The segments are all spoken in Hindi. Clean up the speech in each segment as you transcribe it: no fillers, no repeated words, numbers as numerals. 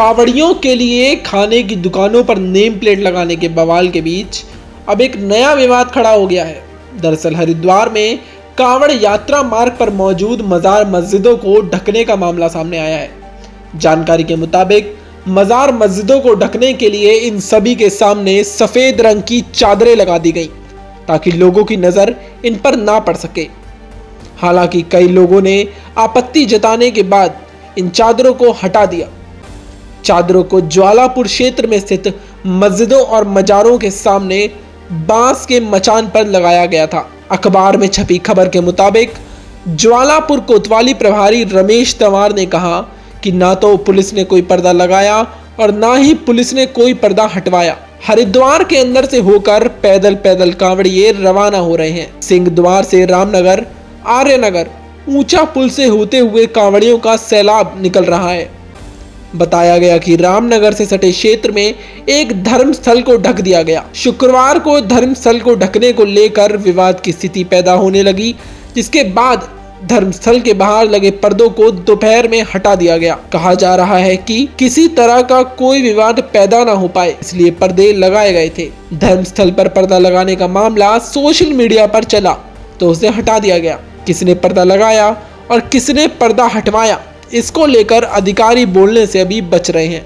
कांवड़ियों के लिए खाने की दुकानों पर नेम प्लेट लगाने के बवाल के बीच अब एक नया विवाद खड़ा हो गया है। दरअसल हरिद्वार में कांवड़ यात्रा मार्ग पर मौजूद मज़ार मस्जिदों को ढकने का मामला सामने आया है। जानकारी के मुताबिक मज़ार मस्जिदों को ढकने के लिए इन सभी के सामने सफ़ेद रंग की चादरें लगा दी गई ताकि लोगों की नज़र इन पर ना पड़ सके। हालांकि कई लोगों ने आपत्ति जताने के बाद इन चादरों को हटा दिया। चादरों को ज्वालापुर क्षेत्र में स्थित मस्जिदों और मज़ारों के सामने बांस के मचान पर लगाया गया था। अखबार में छपी खबर के मुताबिक ज्वालापुर कोतवाली प्रभारी रमेश तंवर ने कहा कि ना तो पुलिस ने कोई पर्दा लगाया और ना ही पुलिस ने कोई पर्दा हटवाया। हरिद्वार के अंदर से होकर पैदल कांवड़िए रवाना हो रहे हैं। सिंह द्वार से रामनगर, आर्यनगर, ऊंचा पुल से होते हुए कांवड़ियों का सैलाब निकल रहा है। बताया गया कि रामनगर से सटे क्षेत्र में एक धर्मस्थल को ढक दिया गया। शुक्रवार को धर्मस्थल को ढकने को लेकर विवाद की स्थिति पैदा होने लगी, जिसके बाद धर्मस्थल के बाहर लगे पर्दों को दोपहर में हटा दिया गया। कहा जा रहा है कि किसी तरह का कोई विवाद पैदा ना हो पाए, इसलिए पर्दे लगाए गए थे। धर्मस्थल पर पर्दा लगाने का मामला सोशल मीडिया पर चला तो उसे हटा दिया गया। किसने पर्दा लगाया और किसने पर्दा हटवाया, इसको लेकर अधिकारी बोलने से अभी बच रहे हैं।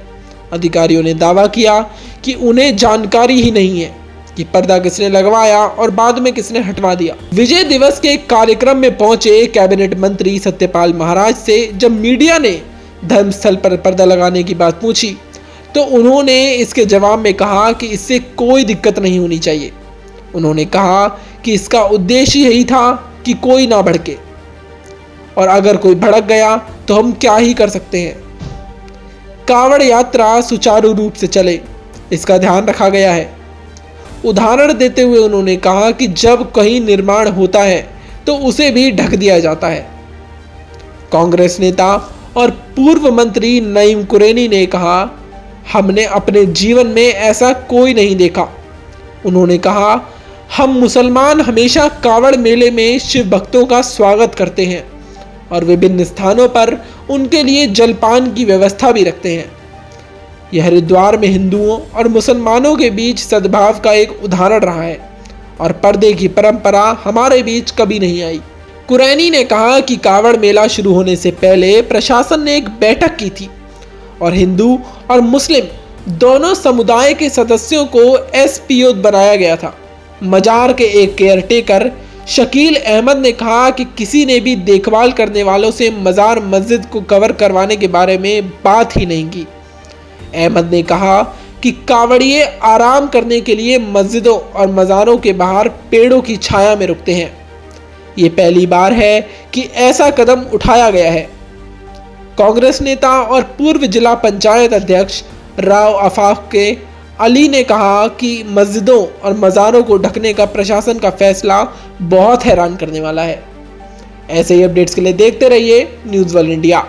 अधिकारियों ने दावा किया कि उन्हें जानकारी ही नहीं है कि पर्दा किसने लगवाया और बाद में किसने हटवा दिया। विजय दिवस के कार्यक्रम में पहुंचे कैबिनेट मंत्री सत्यपाल महाराज से जब मीडिया ने धर्मस्थल पर पर्दा लगाने की बात पूछी तो उन्होंने इसके जवाब में कहा कि इससे कोई दिक्कत नहीं होनी चाहिए। उन्होंने कहा कि इसका उद्देश्य यही था कि कोई ना भड़के, और अगर कोई भड़क गया तो हम क्या ही कर सकते हैं। कांवड़ यात्रा सुचारू रूप से चले, इसका ध्यान रखा गया है। उदाहरण देते हुए उन्होंने कहा कि जब कहीं निर्माण होता है तो उसे भी ढक दिया जाता है। कांग्रेस नेता और पूर्व मंत्री नईम कुरैनी ने कहा, हमने अपने जीवन में ऐसा कोई नहीं देखा। उन्होंने कहा, हम मुसलमान हमेशा कांवड़ मेले में शिव भक्तों का स्वागत करते हैं और विभिन्न स्थानों पर उनके लिए जलपान की व्यवस्था भी रखते हैं। यह हरिद्वार में हिंदुओं और मुसलमानों के बीच सद्भाव का एक उदाहरण रहा है और पर्दे की परंपरा हमारे बीच कभी नहीं आई। कुरैनी ने कहा कि कांवड़ मेला शुरू होने से पहले प्रशासन ने एक बैठक की थी और हिंदू और मुस्लिम दोनों समुदाय के सदस्यों को एसपीओ बनाया गया था। मजार के एक केयरटेकर शकील अहमद ने कहा कि किसी ने भी देखभाल करने वालों से मज़ार मस्जिद को कवर करवाने के बारे में बात ही नहीं की। अहमद ने कहा कि कांवड़िए आराम करने के लिए मस्जिदों और मज़ारों के बाहर पेड़ों की छाया में रुकते हैं। ये पहली बार है कि ऐसा कदम उठाया गया है। कांग्रेस नेता और पूर्व जिला पंचायत अध्यक्ष राव आफाक के अली ने कहा कि मस्जिदों और मज़ारों को ढकने का प्रशासन का फैसला बहुत हैरान करने वाला है। ऐसे ही अपडेट्स के लिए देखते रहिए न्यूज़ वर्ल्ड इंडिया।